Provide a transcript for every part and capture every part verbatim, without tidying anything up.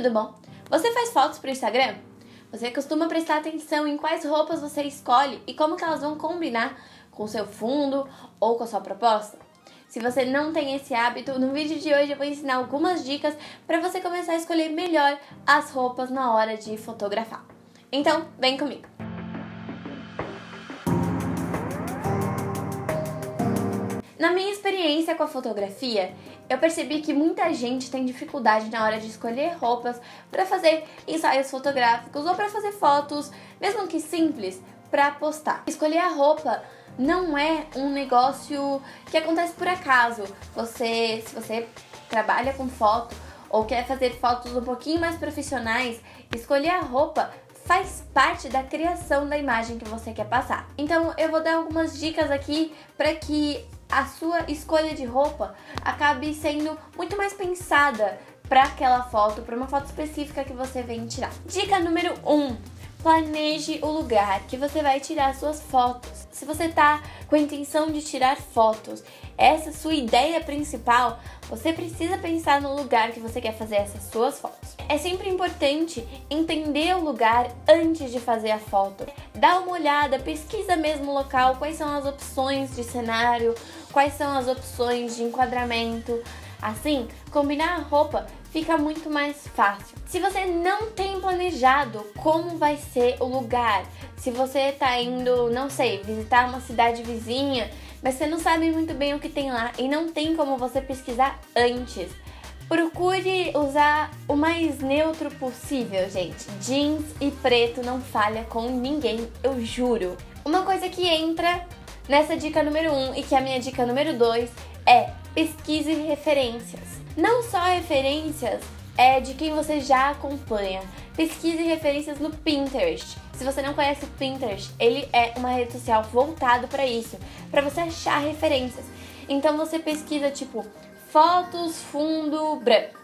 tudo bom? Você faz fotos para o Instagram? Você costuma prestar atenção em quais roupas você escolhe e como que elas vão combinar com o seu fundo ou com a sua proposta? Se você não tem esse hábito, no vídeo de hoje eu vou ensinar algumas dicas para você começar a escolher melhor as roupas na hora de fotografar. Então, vem comigo! Na minha experiência com a fotografia, eu percebi que muita gente tem dificuldade na hora de escolher roupas para fazer ensaios fotográficos ou para fazer fotos, mesmo que simples, para postar. Escolher a roupa não é um negócio que acontece por acaso. Você, se você trabalha com foto ou quer fazer fotos um pouquinho mais profissionais, escolher a roupa faz parte da criação da imagem que você quer passar. Então eu vou dar algumas dicas aqui para que a sua escolha de roupa acabe sendo muito mais pensada para aquela foto, para uma foto específica que você vem tirar. Dica número um: planeje o lugar que você vai tirar suas fotos. Se você tá com a intenção de tirar fotos, essa é a sua ideia principal, você precisa pensar no lugar que você quer fazer essas suas fotos. É sempre importante entender o lugar antes de fazer a foto. Dá uma olhada, pesquisa mesmo o local, quais são as opções de cenário, quais são as opções de enquadramento. Assim, combinar a roupa fica muito mais fácil. Se você não tem planejado como vai ser o lugar, se você tá indo, não sei, visitar uma cidade vizinha, mas você não sabe muito bem o que tem lá e não tem como você pesquisar antes, procure usar o mais neutro possível, gente. Jeans e preto não falha com ninguém, eu juro. Uma coisa que entra nessa dica número um e que é a minha dica número dois é: pesquise referências. Não só referências é de quem você já acompanha. Pesquise referências no Pinterest. Se você não conhece o Pinterest, ele é uma rede social voltada para isso, para você achar referências. Então você pesquisa tipo fotos fundo branco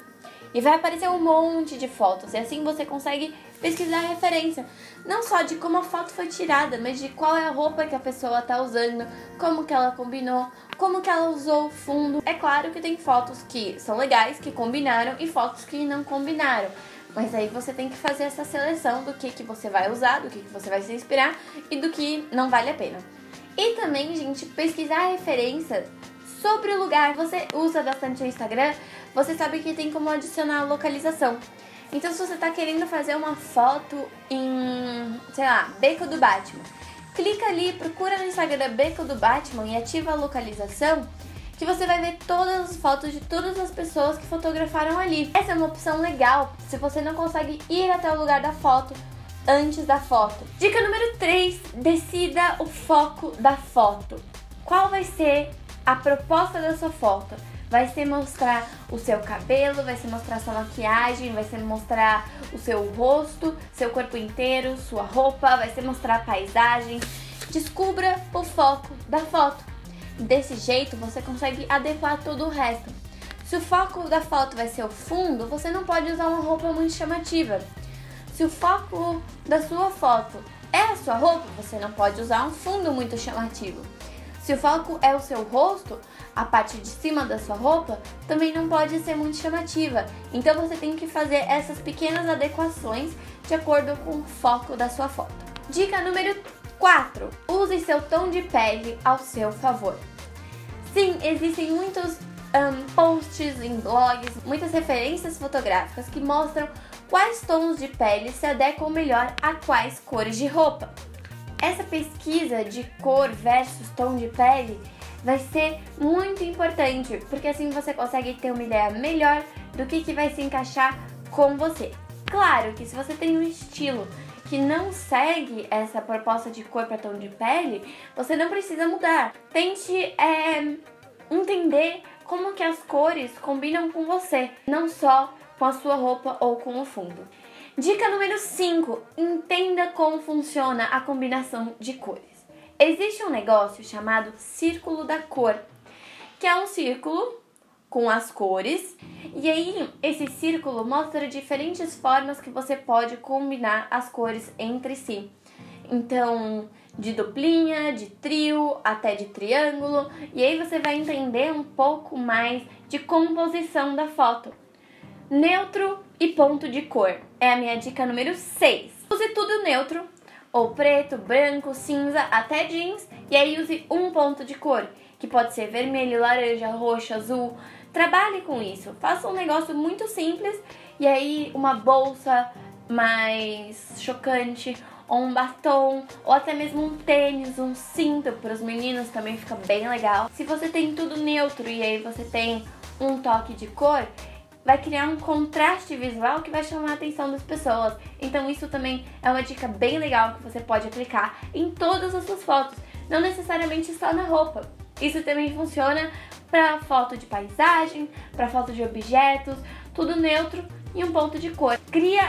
e vai aparecer um monte de fotos, e assim você consegue pesquisar a referência, não só de como a foto foi tirada, mas de qual é a roupa que a pessoa tá usando, como que ela combinou, como que ela usou o fundo. É claro que tem fotos que são legais, que combinaram, e fotos que não combinaram, mas aí você tem que fazer essa seleção do que, que você vai usar, do que, que você vai se inspirar e do que não vale a pena. E também, gente, pesquisar referências sobre o lugar. Você usa bastante o Instagram, você sabe que tem como adicionar a localização. Então, se você tá querendo fazer uma foto em, sei lá, Beco do Batman, clica ali, procura no Instagram Beco do Batman e ativa a localização, que você vai ver todas as fotos de todas as pessoas que fotografaram ali. Essa é uma opção legal se você não consegue ir até o lugar da foto antes da foto. Dica número três: decida o foco da foto. Qual vai ser a proposta da sua foto? Vai ser mostrar o seu cabelo, vai ser mostrar sua maquiagem, vai ser mostrar o seu rosto, seu corpo inteiro, sua roupa, vai ser mostrar a paisagem. Descubra o foco da foto. Desse jeito você consegue adequar todo o resto. Se o foco da foto vai ser o fundo, você não pode usar uma roupa muito chamativa. Se o foco da sua foto é a sua roupa, você não pode usar um fundo muito chamativo. Se o foco é o seu rosto, a parte de cima da sua roupa também não pode ser muito chamativa. Então você tem que fazer essas pequenas adequações de acordo com o foco da sua foto. Dica número quatro: use seu tom de pele ao seu favor. Sim, existem muitos um, posts em blogs, muitas referências fotográficas que mostram quais tons de pele se adequam melhor a quais cores de roupa. Essa pesquisa de cor versus tom de pele vai ser muito importante, porque assim você consegue ter uma ideia melhor do que, que vai se encaixar com você. Claro que se você tem um estilo que não segue essa proposta de cor para tom de pele, você não precisa mudar. Tente é, entender como que as cores combinam com você, não só com a sua roupa ou com o fundo. Dica número cinco: entenda como funciona a combinação de cores. Existe um negócio chamado círculo da cor, que é um círculo com as cores, e aí esse círculo mostra diferentes formas que você pode combinar as cores entre si. Então, de duplinha, de trio, até de triângulo, e aí você vai entender um pouco mais de composição da foto. neutro e ponto de cor. É a minha dica número seis. Use tudo neutro, ou preto, branco, cinza, até jeans, e aí use um ponto de cor, que pode ser vermelho, laranja, roxo, azul. Trabalhe com isso, faça um negócio muito simples, e aí uma bolsa mais chocante, ou um batom, ou até mesmo um tênis, um cinto, para os meninos também fica bem legal. Se você tem tudo neutro e aí você tem um toque de cor, vai criar um contraste visual que vai chamar a atenção das pessoas. Então isso também é uma dica bem legal que você pode aplicar em todas as suas fotos, não necessariamente só na roupa. Isso também funciona para foto de paisagem, para foto de objetos, tudo neutro e um ponto de cor. Cria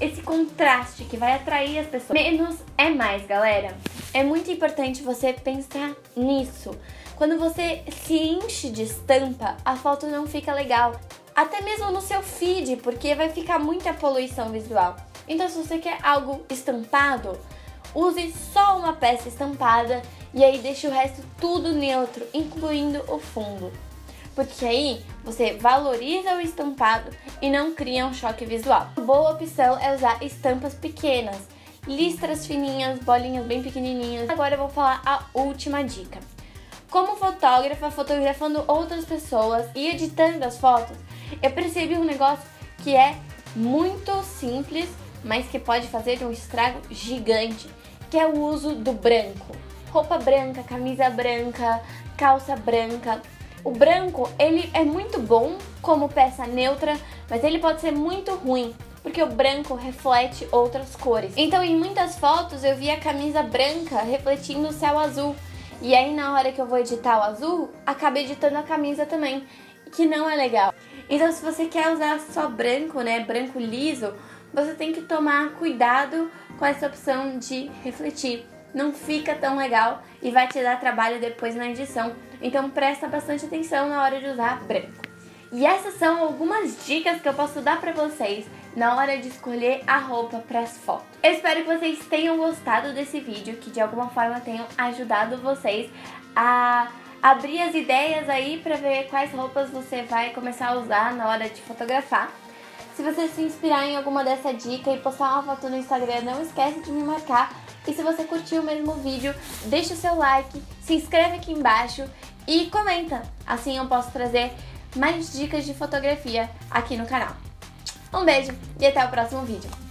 esse contraste que vai atrair as pessoas. Menos é mais, galera. É muito importante você pensar nisso. Quando você se enche de estampa, a foto não fica legal. Até mesmo no seu feed, porque vai ficar muita poluição visual. Então, se você quer algo estampado, use só uma peça estampada e aí deixe o resto tudo neutro, incluindo o fundo. Porque aí você valoriza o estampado e não cria um choque visual. Uma boa opção é usar estampas pequenas, listras fininhas, bolinhas bem pequenininhas. Agora eu vou falar a última dica. Como fotógrafa, fotografando outras pessoas e editando as fotos, eu percebi um negócio que é muito simples, mas que pode fazer um estrago gigante, que é o uso do branco. Roupa branca, camisa branca, calça branca. O branco, ele é muito bom como peça neutra, mas ele pode ser muito ruim, porque o branco reflete outras cores. Então, em muitas fotos, eu vi a camisa branca refletindo o céu azul. E aí, na hora que eu vou editar o azul, acabo editando a camisa também, que não é legal. Então, se você quer usar só branco, né, branco liso, você tem que tomar cuidado com essa opção de refletir. Não fica tão legal e vai te dar trabalho depois na edição. Então presta bastante atenção na hora de usar branco. E essas são algumas dicas que eu posso dar pra vocês na hora de escolher a roupa pras fotos. Eu espero que vocês tenham gostado desse vídeo, que de alguma forma tenham ajudado vocês a abrir as ideias aí pra ver quais roupas você vai começar a usar na hora de fotografar. Se você se inspirar em alguma dessa dica e postar uma foto no Instagram, não esquece de me marcar. E se você curtiu o mesmo vídeo, deixa o seu like, se inscreve aqui embaixo e comenta. Assim eu posso trazer mais dicas de fotografia aqui no canal. Um beijo e até o próximo vídeo.